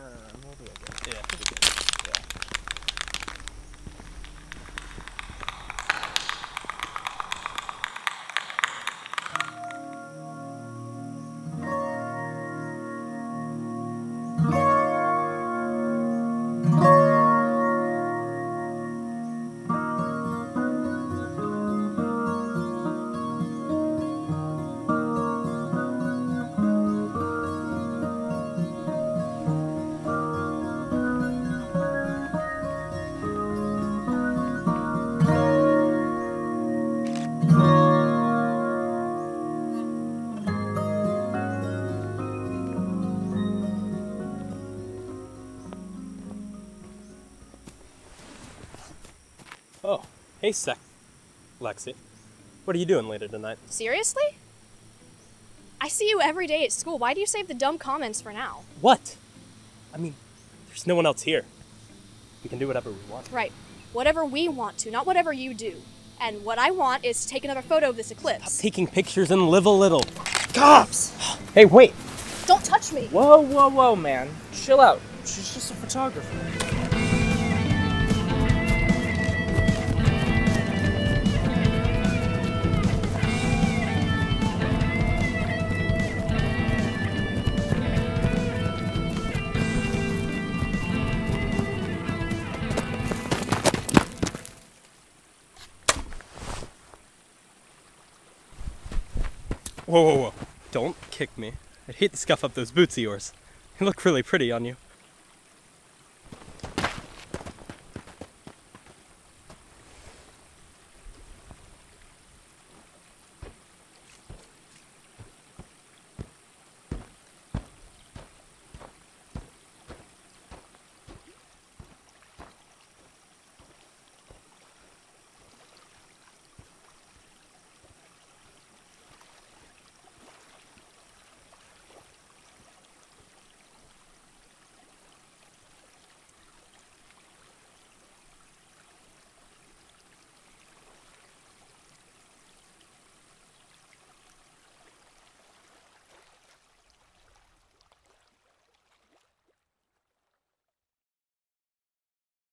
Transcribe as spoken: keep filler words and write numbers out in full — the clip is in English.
no, no, no, we'll be okay. Yeah, pretty good. Oh, hey, Sec Lexi. What are you doing later tonight? Seriously? I see you every day at school. Why do you save the dumb comments for now? What? I mean, there's no one else here. We can do whatever we want. Right. Whatever we want to, not whatever you do. And what I want is to take another photo of this eclipse. Stop taking pictures and live a little. Cops! Hey, wait. Don't touch me. Whoa, whoa, whoa, man. Chill out. She's just a photographer. Whoa, whoa, whoa. Don't kick me. I'd hate to scuff up those boots of yours. They look really pretty on you.